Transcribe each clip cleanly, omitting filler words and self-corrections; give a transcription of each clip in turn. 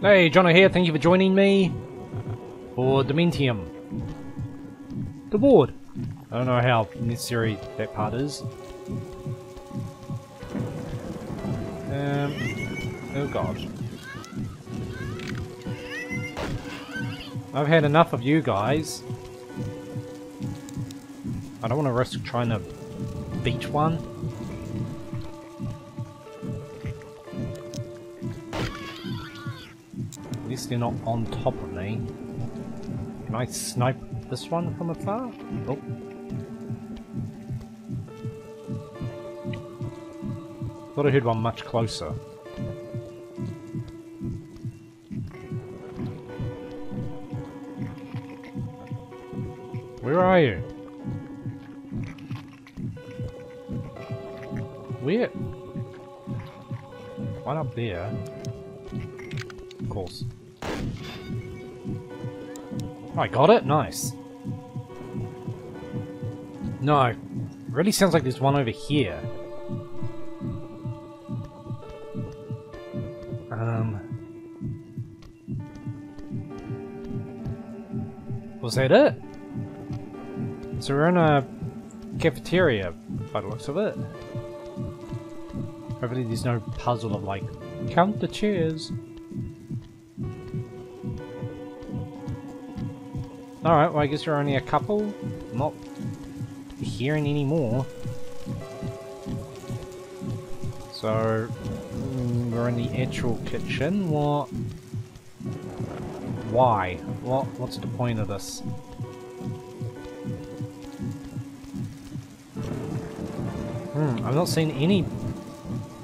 Hey, Jono here, thank you for joining me for Dementium The Ward. I don't know how necessary that part is. Oh god. I've had enough of you guys. I don't want to risk trying to beat one. At least they're not on top of me. Can I snipe this one from afar? Oh. Thought I heard one much closer. Where are you? Where? One up there. Of course. I got it? Nice. No. It really sounds like there's one over here. Was that it? So we're in a cafeteria, by the looks of it. Hopefully there's no puzzle of like, count the chairs. Alright, well I guess we're only a couple. I'm not hearing any more. So, we're in the actual kitchen. What? Why? What's the point of this? I've not seen any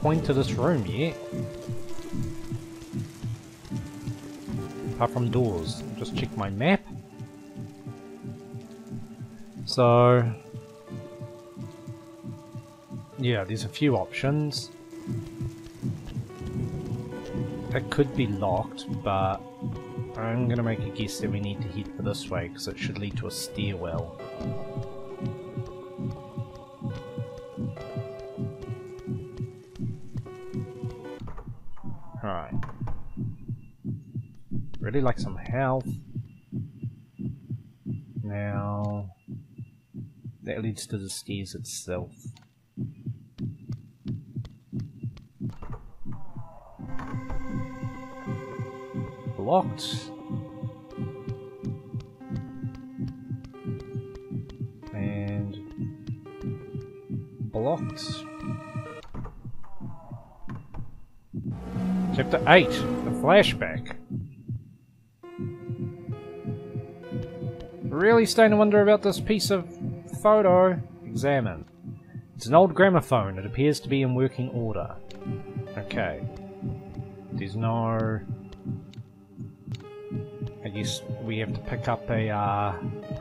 point to this room yet. Apart from doors. Just check my map. So... yeah, there's a few options. That could be locked, but... I'm gonna make a guess that we need to head for this way, because it should lead to a stairwell. Alright. Really like some health. Now... that leads to the stairs itself. Blocked. And... blocked. Chapter 8, the flashback. Really starting to wonder about this piece of photo. Examine. It's an old gramophone. It appears to be in working order. Okay. There's no... I guess we have to pick up a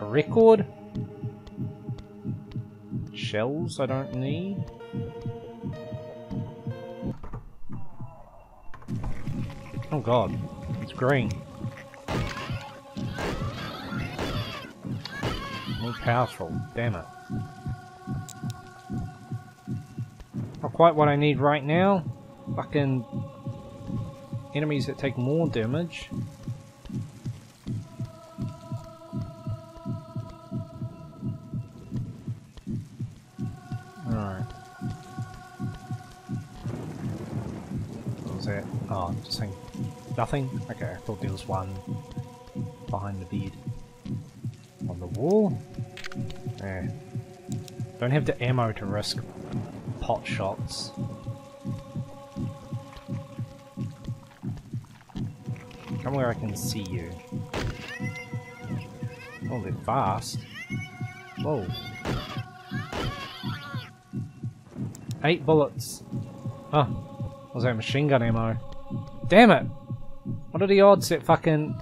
record. Shells I don't need. Oh god, it's green. More powerful, damn it. Not quite what I need right now. Fucking enemies that take more damage. Oh, I'm just saying nothing? Okay, I thought there was one behind the bed. On the wall? Eh. Don't have the ammo to risk pot shots. Come where I can see you. Oh, they're fast. Whoa. 8 bullets. Huh. Was that machine gun ammo? Damn it! What are the odds that fucking...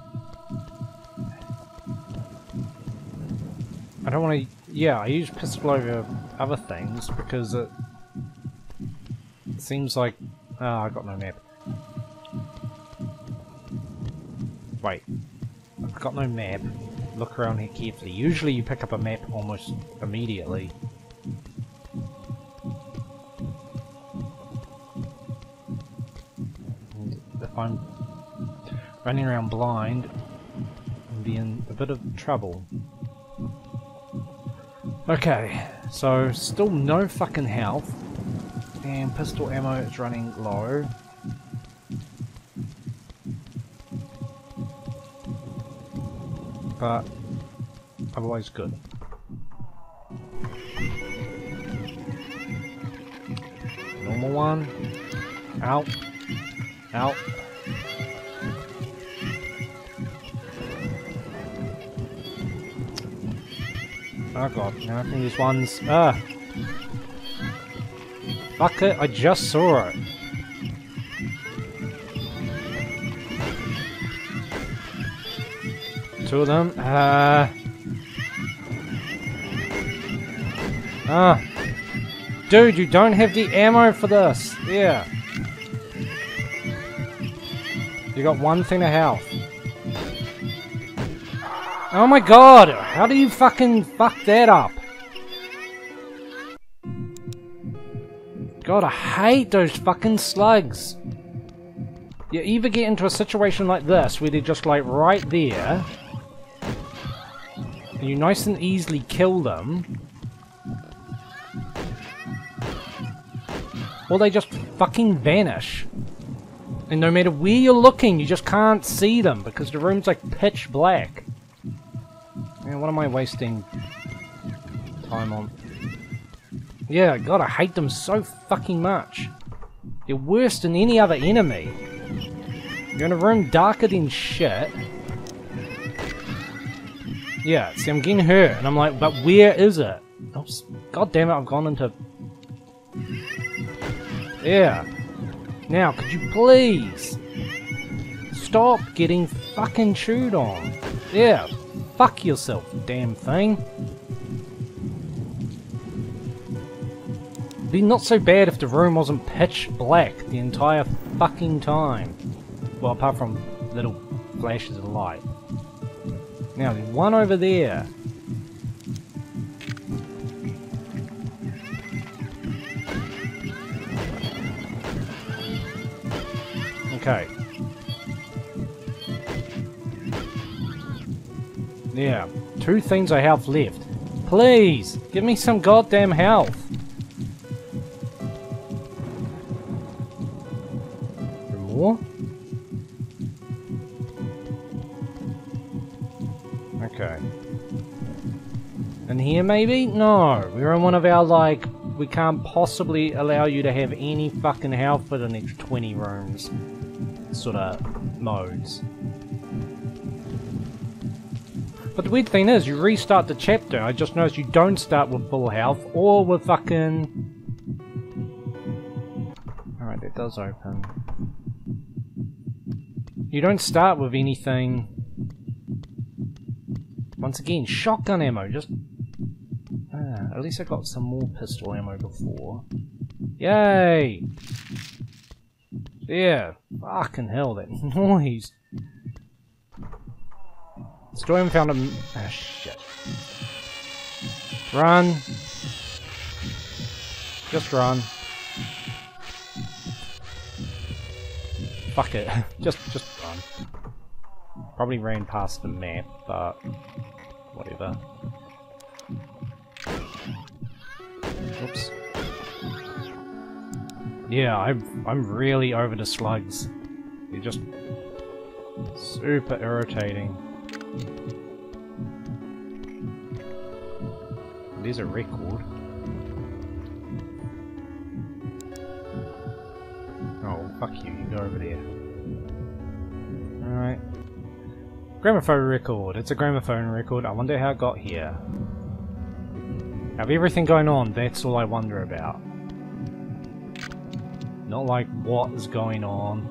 I don't want to... yeah, I use pistol over other things because it... seems like... oh, I got no map. Wait. I've got no map. Look around here carefully. Usually you pick up a map almost immediately. running around blind and be in a bit of trouble. Okay, so still no fucking health, and pistol ammo is running low. But otherwise good. Normal one. Out. Out. Oh god, now I can use ones. Ah! Fuck it, I just saw it. Two of them. Dude, you don't have the ammo for this. Yeah. You got one thing of health. Oh my god! How do you fucking fuck that up? God, I hate those fucking slugs. You either get into a situation like this, where they're just like right there, and you nice and easily kill them, or they just fucking vanish. And no matter where you're looking, you just can't see them because the room's like pitch black. Man, what am I wasting time on? Yeah, god, I hate them so fucking much. They're worse than any other enemy. You're in a room darker than shit. Yeah, see, I'm getting hurt, and I'm like, but where is it? Oh, god damn it, I've gone into... Yeah. Now, could you please stop getting fucking chewed on? Yeah, fuck yourself, damn thing. It'd be not so bad if the room wasn't pitch black the entire fucking time. Well, apart from little flashes of light. Now, there's one over there. Okay. Yeah, two things of health left. Please, give me some goddamn health. More? Okay. In here maybe? No, we're in one of our like, we can't possibly allow you to have any fucking health for the next 20 rooms. Sort of modes. But the weird thing is, you restart the chapter, I just noticed you don't start with full health, or with fucking... Alright, that does open. You don't start with anything... Once again, shotgun ammo, just... Ah, at least I got some more pistol ammo before. Yay! Yeah, fucking hell, that noise. Still haven't found a... Ah, shit. Run. Just run. Fuck it. just run. Probably ran past the map, but... whatever. Oops. Yeah, I'm really over the slugs. They're just super irritating. There's a record. Oh, fuck you, you go over there. Alright. Gramophone record. It's a gramophone record. I wonder how it got here. Out of everything going on, that's all I wonder about. Not like what is going on.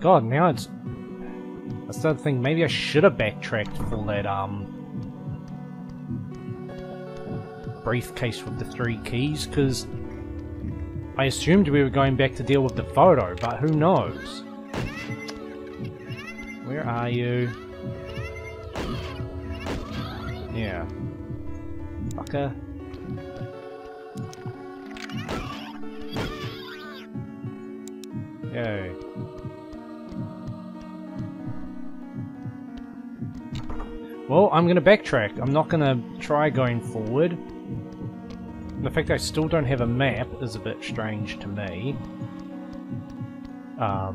God, now it's... I started thinking maybe I should have backtracked for that, briefcase with the 3 keys, because I assumed we were going back to deal with the photo, but who knows? Where are you? Yeah. Fucker. Yay. Well, I'm gonna backtrack. I'm not gonna try going forward. The fact I still don't have a map is a bit strange to me. Oh,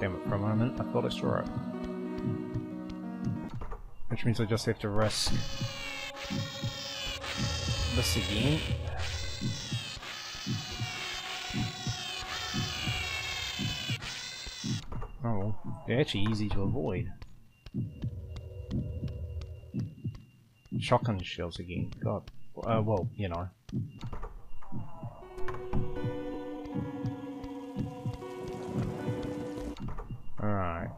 damn it, for a moment, I thought I saw it. Which means I just have to risk this again. Oh, they're actually easy to avoid. Shotgun shells again. God. Well, you know. Alright.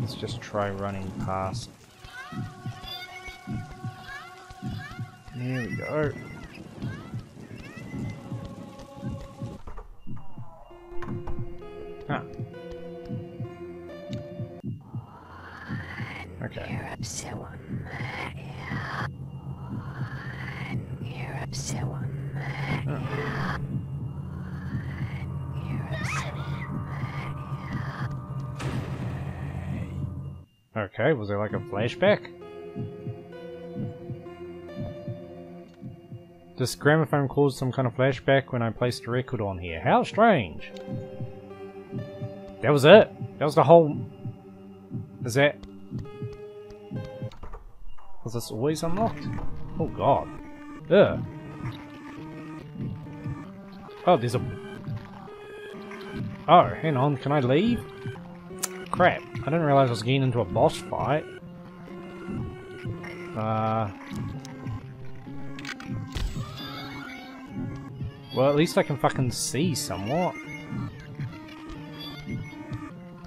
Let's just try running past. There we go. Okay, was there like a flashback? This gramophone caused some kind of flashback when I placed a record on here. How strange! That was it! That was the whole... Is that... Was this always unlocked? Oh god. Ugh. Oh, there's a... Oh, hang on, can I leave? Crap, I didn't realize I was getting into a boss fight. Well, at least I can fucking see somewhat.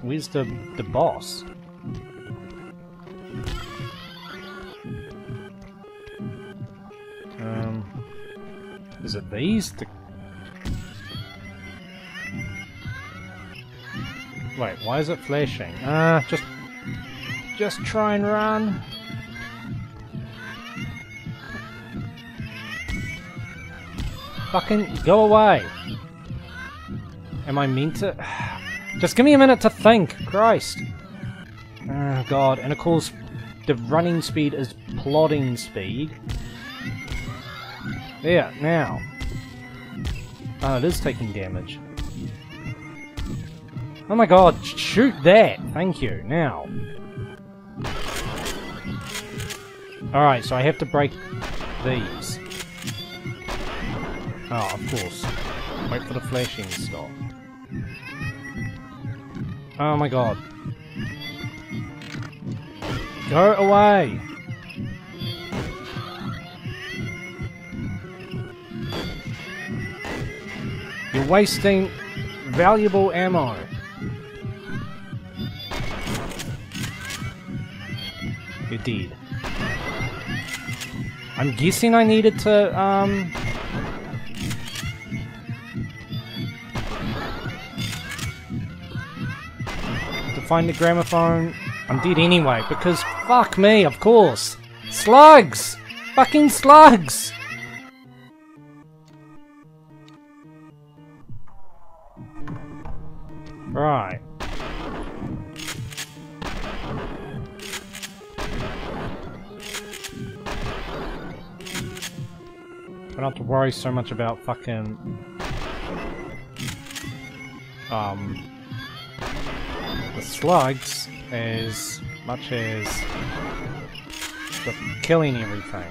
Where's the boss? Is it these? Wait, why is it flashing? Just try and run. Fucking go away. Am I meant to? Just give me a minute to think, Christ. Oh god, and of course the running speed is plodding speed. There, now. Oh, it is taking damage. Oh my god, shoot that! Thank you, now. Alright, so I have to break these. Oh, of course. Wait for the flashing to stop. Oh my god. Go away! You're wasting valuable ammo. Indeed. I'm guessing I needed to, find the gramophone. I'm dead anyway, because fuck me, of course. Slugs! Fucking slugs! Right. I don't have to worry so much about fucking... the slugs as much as the killing everything.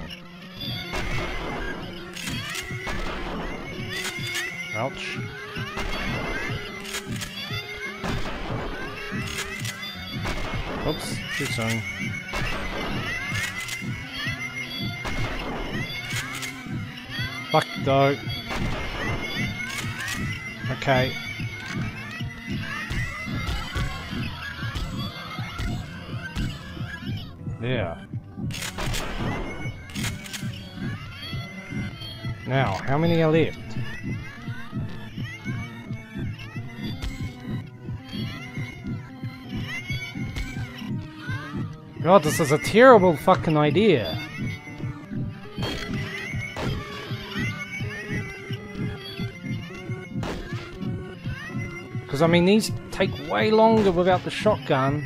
Ouch. Oops, too soon. Fuck though. Okay. Yeah. Now, how many are left? God, this is a terrible fucking idea. Because, I mean, these take way longer without the shotgun.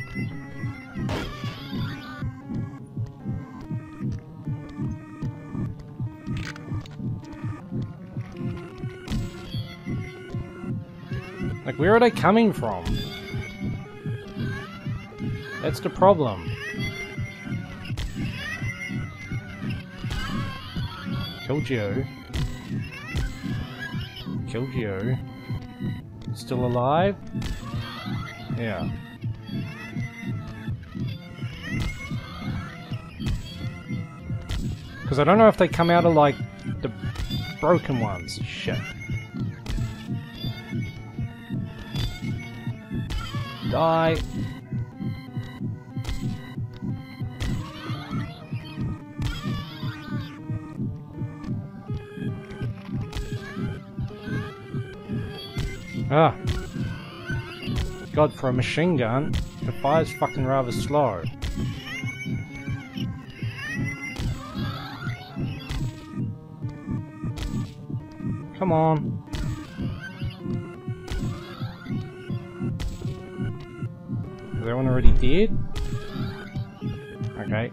Like, where are they coming from? That's the problem. Killed you. Still alive? Yeah. Because I don't know if they come out of, like, the broken ones. Shit. Die. Ah. God, for a machine gun, the fire's fucking rather slow. Come on. Is that one already dead? Okay.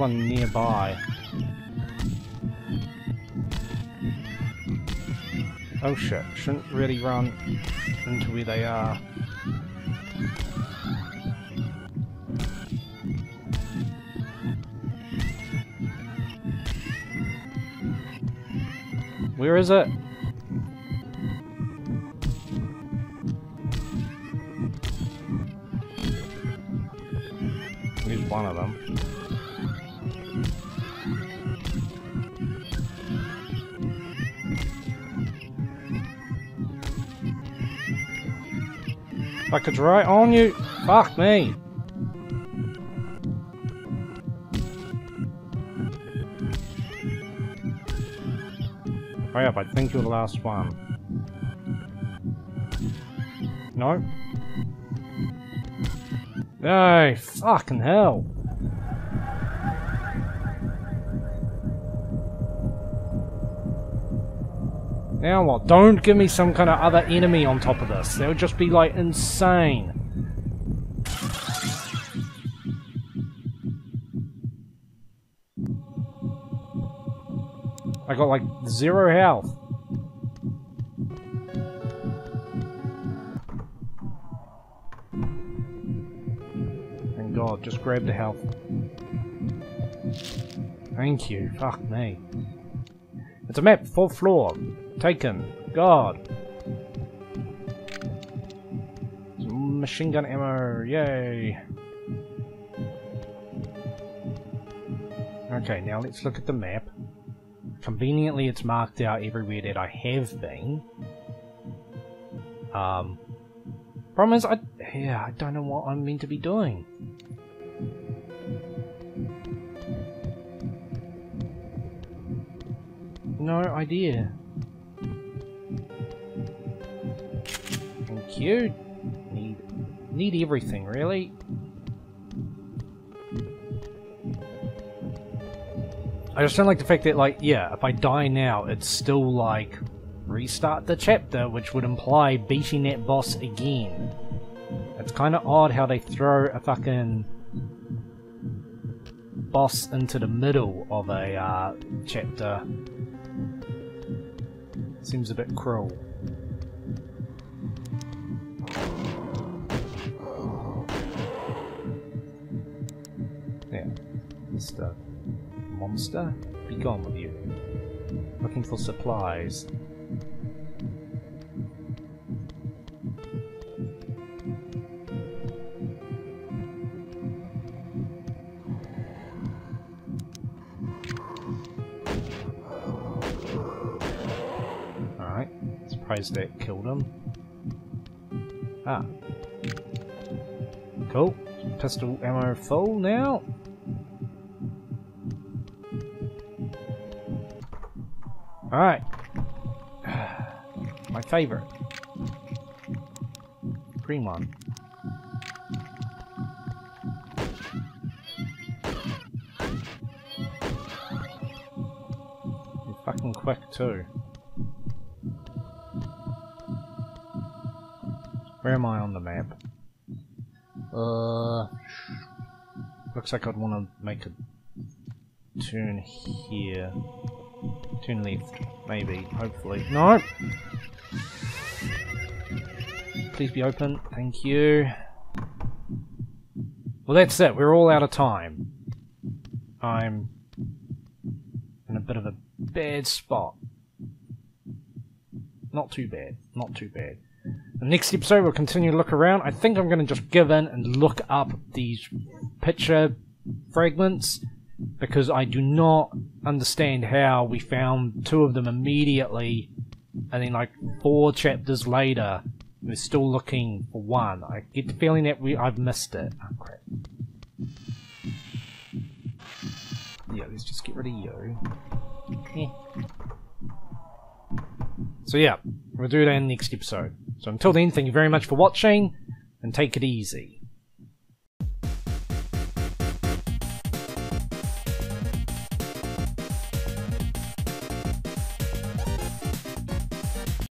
One nearby. Oh shit, shouldn't really run into where they are. Where is it? Here's one of them. Like, it's right on you! Fuck me! Hurry up, I think you're the last one. No? No! Fucking hell! Now what? Don't give me some kind of other enemy on top of this. That would just be, like, insane. I got, like, 0 health. Thank God, just grab the health. Thank you. Fuck me. It's a map, 4th floor. Taken. God. Machine gun ammo. Yay. Okay, now let's look at the map. Conveniently, it's marked out everywhere that I have been. Problem is, I don't know what I'm meant to be doing. No idea. You need everything, really. I just don't like the fact that, like, yeah, if I die now, it's still, like, restart the chapter, which would imply beating that boss again. It's kind of odd how they throw a fucking boss into the middle of a chapter. Seems a bit cruel. Monster, be gone with you. Looking for supplies. Alright, surprised that killed him. Ah. Cool. Pistol ammo full now. Alright. My favorite. Green one. fucking quick too. Where am I on the map? Looks like I'd want to make a turn here. Turn left, maybe, hopefully. No! Please be open, thank you. Well, that's it, we're all out of time. I'm in a bit of a bad spot. Not too bad, not too bad. The next episode we'll continue to look around. I think I'm going to just give in and look up these picture fragments, because I do not understand how we found two of them immediately, and then like 4 chapters later we're still looking for one. I get the feeling that I've missed it. Oh, crap. Yeah, let's just get rid of you. So yeah, we'll do that in the next episode. So until then, thank you very much for watching, and take it easy.